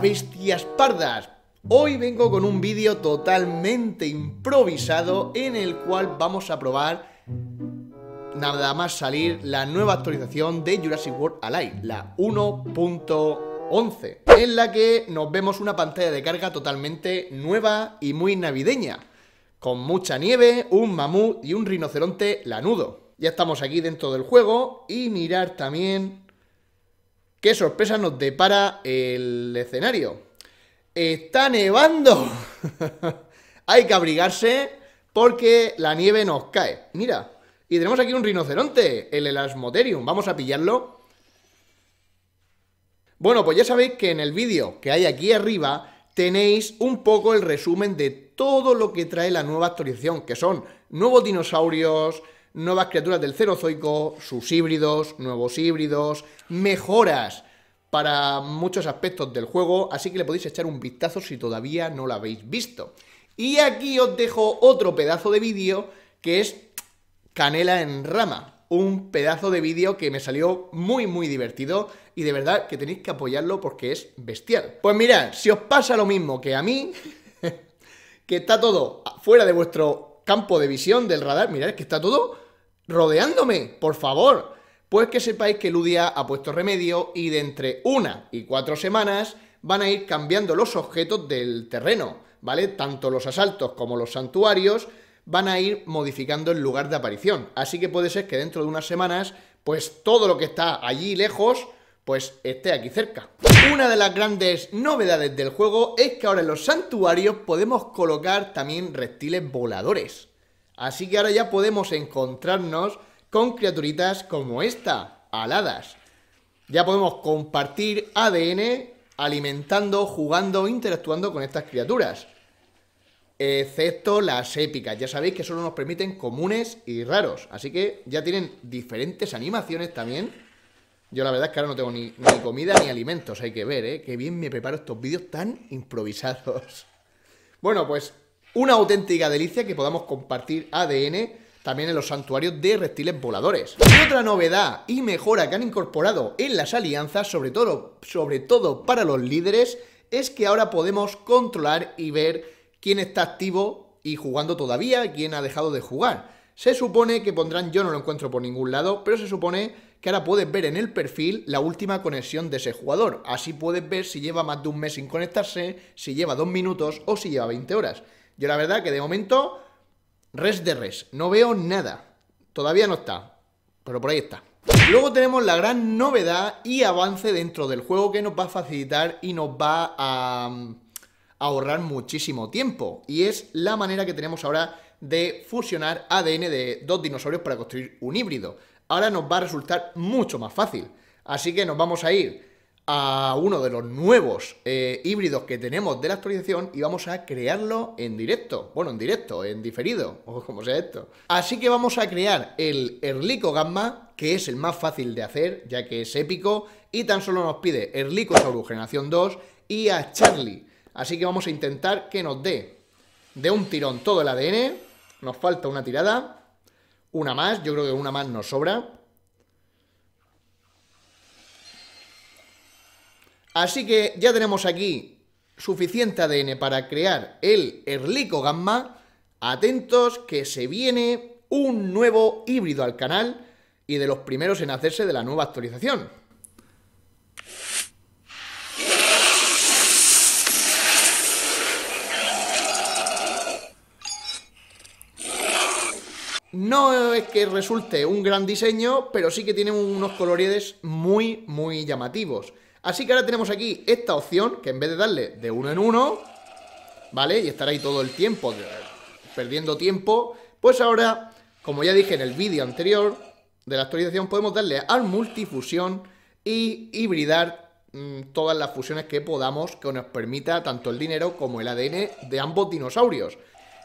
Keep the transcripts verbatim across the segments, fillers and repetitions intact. Hola bestias pardas, hoy vengo con un vídeo totalmente improvisado en el cual vamos a probar, nada más salir, la nueva actualización de Jurassic World Alive, la uno punto once, en la que nos vemos una pantalla de carga totalmente nueva y muy navideña, con mucha nieve, un mamut y un rinoceronte lanudo. Ya estamos aquí dentro del juego y mirar también qué sorpresa nos depara el escenario. ¡Está nevando! Hay que abrigarse porque la nieve nos cae. Mira, y tenemos aquí un rinoceronte, el Elasmotherium. Vamos a pillarlo. Bueno, pues ya sabéis que en el vídeo que hay aquí arriba tenéis un poco el resumen de todo lo que trae la nueva actualización, que son nuevos dinosaurios, nuevas criaturas del Cenozoico, sus híbridos, nuevos híbridos, mejoras para muchos aspectos del juego, así que le podéis echar un vistazo si todavía no lo habéis visto. Y aquí os dejo otro pedazo de vídeo que es Canela en Rama, un pedazo de vídeo que me salió muy muy divertido y de verdad que tenéis que apoyarlo porque es bestial. Pues mirad, si os pasa lo mismo que a mí, que está todo fuera de vuestro campo de visión del radar, mirad que está todo rodeándome, por favor, pues que sepáis que Ludia ha puesto remedio y de entre una y cuatro semanas van a ir cambiando los objetos del terreno, ¿vale? Tanto los asaltos como los santuarios van a ir modificando el lugar de aparición, así que puede ser que dentro de unas semanas, pues todo lo que está allí lejos, pues esté aquí cerca. Una de las grandes novedades del juego es que ahora en los santuarios podemos colocar también reptiles voladores, así que ahora ya podemos encontrarnos con criaturitas como esta, aladas. Ya podemos compartir A D N, alimentando, jugando, interactuando con estas criaturas. Excepto las épicas, ya sabéis que solo nos permiten comunes y raros. Así que ya tienen diferentes animaciones también. Yo la verdad es que ahora no tengo ni, ni comida ni alimentos, hay que ver, ¿eh? Qué bien me preparo estos vídeos tan improvisados. Bueno, pues una auténtica delicia que podamos compartir A D N... también en los santuarios de reptiles voladores. Y otra novedad y mejora que han incorporado en las alianzas, sobre todo, sobre todo para los líderes, es que ahora podemos controlar y ver quién está activo y jugando todavía, quién ha dejado de jugar. Se supone que pondrán, yo no lo encuentro por ningún lado, pero se supone que ahora puedes ver en el perfil la última conexión de ese jugador. Así puedes ver si lleva más de un mes sin conectarse, si lleva dos minutos o si lleva veinte horas. Yo la verdad que de momento, res de res, no veo nada. Todavía no está, pero por ahí está. Luego tenemos la gran novedad y avance dentro del juego que nos va a facilitar y nos va a, a ahorrar muchísimo tiempo, y es la manera que tenemos ahora de fusionar A D N de dos dinosaurios para construir un híbrido. Ahora nos va a resultar mucho más fácil, así que nos vamos a ir a uno de los nuevos eh, híbridos que tenemos de la actualización y vamos a crearlo en directo, bueno, en directo, en diferido, o como sea esto. Así que vamos a crear el Erlikogamma, que es el más fácil de hacer, ya que es épico, y tan solo nos pide Erlikosauro generación dos y a Charlie. Así que vamos a intentar que nos dé de un tirón todo el A D N, nos falta una tirada, una más, yo creo que una más nos sobra. Así que ya tenemos aquí suficiente A D N para crear el Erlikogamma. Atentos que se viene un nuevo híbrido al canal y de los primeros en hacerse de la nueva actualización. No es que resulte un gran diseño, pero sí que tiene unos colores muy, muy llamativos. Así que ahora tenemos aquí esta opción, que en vez de darle de uno en uno, ¿vale? Y estar ahí todo el tiempo, perdiendo tiempo, pues ahora, como ya dije en el vídeo anterior de la actualización, podemos darle al multifusión y hibridar mmm, todas las fusiones que podamos, que nos permita tanto el dinero como el A D N de ambos dinosaurios.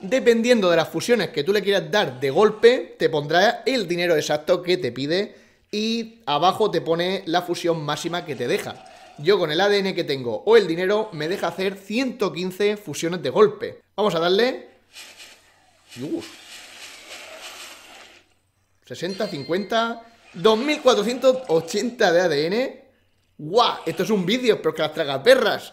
Dependiendo de las fusiones que tú le quieras dar de golpe, te pondrá el dinero exacto que te pide. Y abajo te pone la fusión máxima que te deja. Yo con el A D N que tengo o el dinero me deja hacer ciento quince fusiones de golpe. Vamos a darle... Uf. sesenta, cincuenta... dos mil cuatrocientos ochenta de A D N. ¡Guau! Esto es un vídeo, pero que las tragaperras.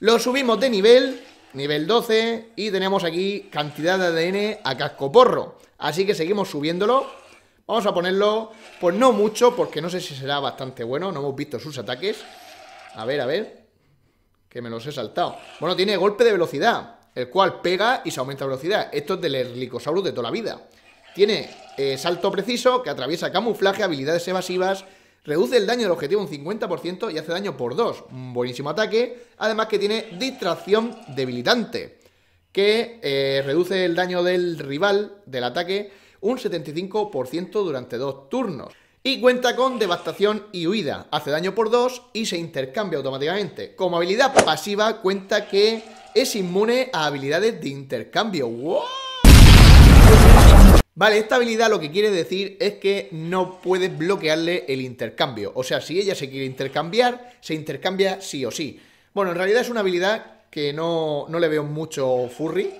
Lo subimos de nivel, nivel doce, y tenemos aquí cantidad de A D N a cascoporro. Así que seguimos subiéndolo. Vamos a ponerlo, pues no mucho, porque no sé si será bastante bueno. No hemos visto sus ataques. A ver, a ver, que me los he saltado. Bueno, tiene golpe de velocidad, el cual pega y se aumenta la velocidad. Esto es del Erlikosauro de toda la vida. Tiene eh, salto preciso, que atraviesa camuflaje, habilidades evasivas. Reduce el daño del objetivo un cincuenta por ciento y hace daño por dos. Un buenísimo ataque. Además que tiene distracción debilitante, que eh, reduce el daño del rival, del ataque, un setenta y cinco por ciento durante dos turnos. Y cuenta con devastación y huida. Hace daño por dos y se intercambia automáticamente. Como habilidad pasiva cuenta que es inmune a habilidades de intercambio. ¡Wow! Vale, esta habilidad lo que quiere decir es que no puedes bloquearle el intercambio. O sea, si ella se quiere intercambiar, se intercambia sí o sí. Bueno, en realidad es una habilidad que no, no le veo mucho furry.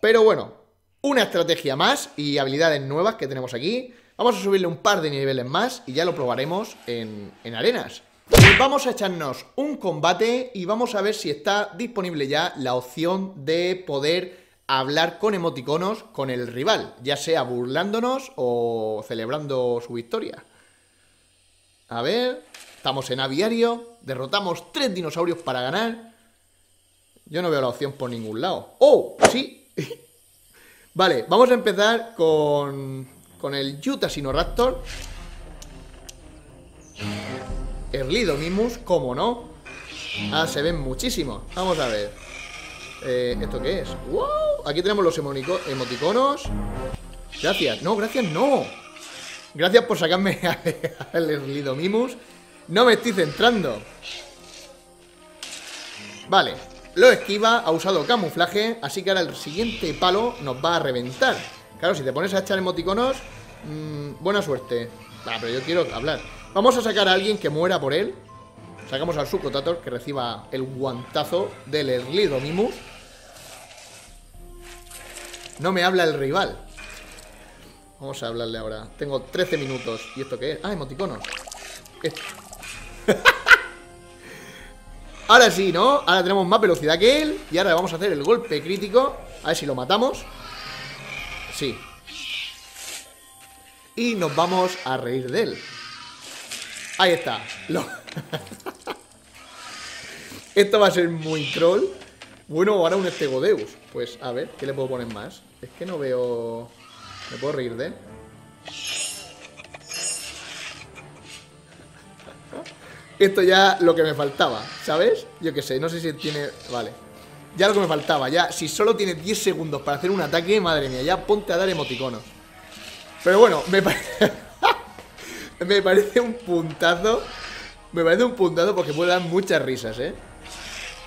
Pero bueno, una estrategia más y habilidades nuevas que tenemos aquí. Vamos a subirle un par de niveles más y ya lo probaremos en, en arenas. Pues vamos a echarnos un combate y vamos a ver si está disponible ya la opción de poder hablar con emoticonos con el rival, ya sea burlándonos o celebrando su victoria. A ver, estamos en aviario, derrotamos tres dinosaurios para ganar. Yo no veo la opción por ningún lado. ¡Oh, sí! Vale, vamos a empezar con, con el Utahsinoraptor. Erlidominus, cómo no. Ah, se ven muchísimos. Vamos a ver. Eh, ¿Esto qué es? ¡Wow! Aquí tenemos los emoticonos. Gracias. No, gracias no. Gracias por sacarme al Erlidominus. No me estoy centrando. Vale. Lo esquiva, ha usado camuflaje. Así que ahora el siguiente palo nos va a reventar. Claro, si te pones a echar emoticonos, mmm, buena suerte. Ah, pero yo quiero hablar. Vamos a sacar a alguien que muera por él. Sacamos al Sucotator, que reciba el guantazo del Erlidominus. No me habla el rival. Vamos a hablarle ahora. Tengo trece minutos. ¿Y esto qué es? Ah, emoticonos. Ahora sí, ¿no? Ahora tenemos más velocidad que él. Y ahora vamos a hacer el golpe crítico. A ver si lo matamos. Sí. Y nos vamos a reír de él. Ahí está. Lo... Esto va a ser muy troll. Bueno, ahora un Estegodeus. Pues a ver, ¿qué le puedo poner más? Es que no veo... ¿Me puedo reír de él? Esto ya lo que me faltaba, ¿sabes? Yo qué sé, no sé si tiene... Vale. Ya lo que me faltaba, ya. Si solo tiene diez segundos para hacer un ataque, madre mía, ya ponte a dar emoticonos. Pero bueno, me parece... me parece un puntazo. Me parece un puntazo porque puede dar muchas risas, ¿eh?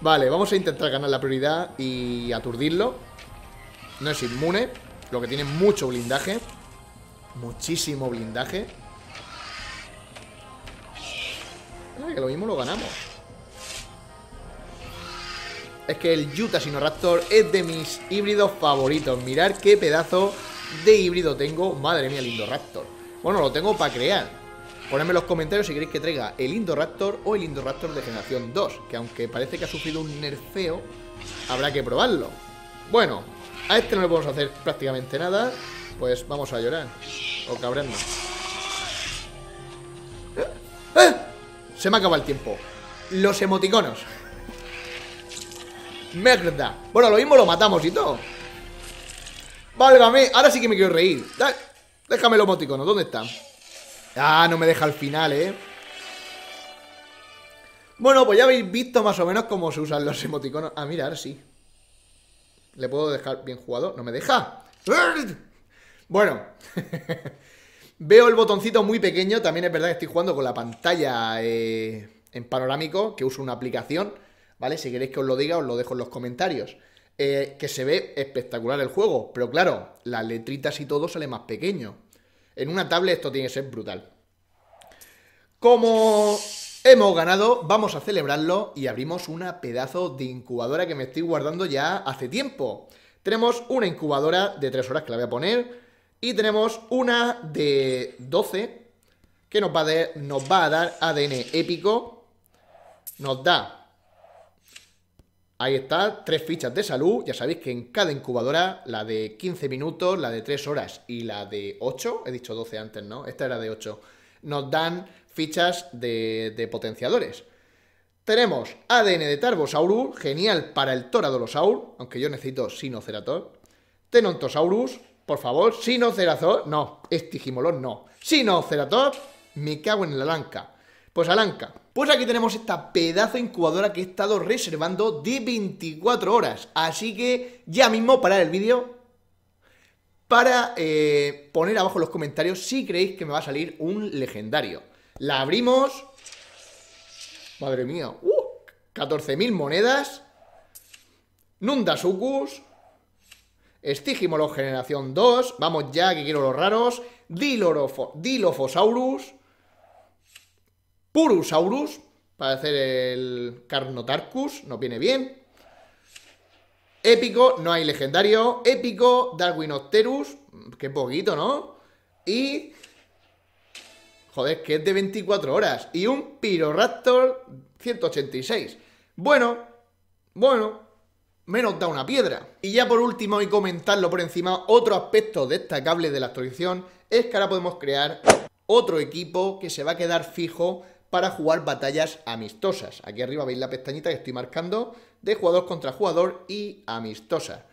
Vale, vamos a intentar ganar la prioridad y aturdirlo. No es inmune, lo que tiene mucho blindaje. Muchísimo blindaje. Ah, que lo mismo lo ganamos. Es que el Utahsinoraptor es de mis híbridos favoritos. Mirad qué pedazo de híbrido tengo. Madre mía, el Indoraptor. Bueno, lo tengo para crear. Ponedme en los comentarios si queréis que traiga el Indoraptor o el Indoraptor de generación dos, que aunque parece que ha sufrido un nerfeo, habrá que probarlo. Bueno, a este no le podemos hacer prácticamente nada, pues vamos a llorar o cabrearnos. ¡Eh! ¡Eh! Se me acaba el tiempo. Los emoticonos. Merda. Bueno, lo mismo lo matamos y todo. Válgame, ahora sí que me quiero reír. Déjame los emoticonos, ¿dónde están? Ah, no me deja al final, ¿eh? Bueno, pues ya habéis visto más o menos cómo se usan los emoticonos. Ah, mira, ahora sí. ¿Le puedo dejar bien jugado? No me deja. Bueno. Veo el botoncito muy pequeño. También es verdad que estoy jugando con la pantalla eh, en panorámico, que uso una aplicación, ¿vale? Si queréis que os lo diga, os lo dejo en los comentarios. Eh, que se ve espectacular el juego. Pero claro, las letritas y todo sale más pequeño. En una tablet esto tiene que ser brutal. Como hemos ganado, vamos a celebrarlo y abrimos una pedazo de incubadora que me estoy guardando ya hace tiempo. Tenemos una incubadora de tres horas que la voy a poner y tenemos una de doce que nos va a, de, nos va a dar A D N épico. Nos da, ahí está, tres fichas de salud. Ya sabéis que en cada incubadora, la de quince minutos, la de tres horas y la de ocho, he dicho doce antes, ¿no? Esta era de ocho, nos dan fichas de, de potenciadores. Tenemos A D N de Tarbosaurus, genial para el Tora Dolosaur, aunque yo necesito Sinoceratops. Tenontosaurus, por favor, Sinoceratops, no, Estigimolon no. Sinoceratops, me cago en la Alanca. Pues Alanca, pues aquí tenemos esta pedazo de incubadora que he estado reservando de veinticuatro horas. Así que ya mismo parar el vídeo para eh, poner abajo en los comentarios si creéis que me va a salir un legendario. La abrimos. Madre mía, uh, catorce mil monedas. Nundasucus, Estigimolon generación dos. Vamos ya, que quiero los raros. Dilorofo, Dilophosaurus, Purusaurus, para hacer el Carnotarcus, nos viene bien. Épico, no hay legendario. Épico, Darwinopterus, qué poquito, ¿no? Y... joder, que es de veinticuatro horas. Y un Piroraptor ciento ochenta y seis. Bueno, bueno, menos da una piedra. Y ya por último, y comentarlo por encima, otro aspecto destacable de la actualización es que ahora podemos crear otro equipo que se va a quedar fijo para jugar batallas amistosas. Aquí arriba veis la pestañita que estoy marcando de jugador contra jugador y amistosa.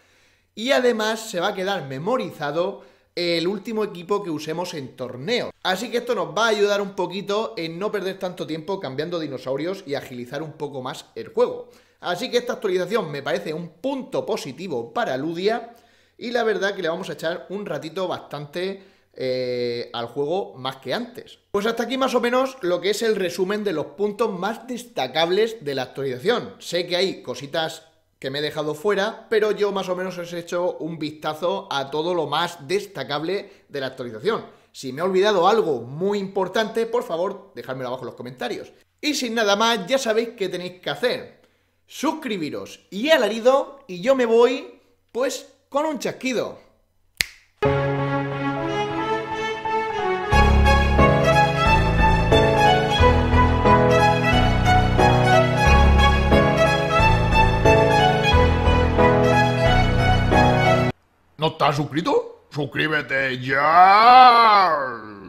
Y además se va a quedar memorizado el último equipo que usemos en torneo. Así que esto nos va a ayudar un poquito en no perder tanto tiempo cambiando dinosaurios y agilizar un poco más el juego. Así que esta actualización me parece un punto positivo para Ludia y la verdad que le vamos a echar un ratito bastante eh, al juego más que antes. Pues hasta aquí más o menos lo que es el resumen de los puntos más destacables de la actualización. Sé que hay cositas que me he dejado fuera, pero yo más o menos os he hecho un vistazo a todo lo más destacable de la actualización. Si me he olvidado algo muy importante, por favor, dejádmelo abajo en los comentarios. Y sin nada más, ya sabéis qué tenéis que hacer. Suscribiros y alarido, y yo me voy, pues, con un chasquido. ¿No estás suscrito? ¡Suscríbete ya!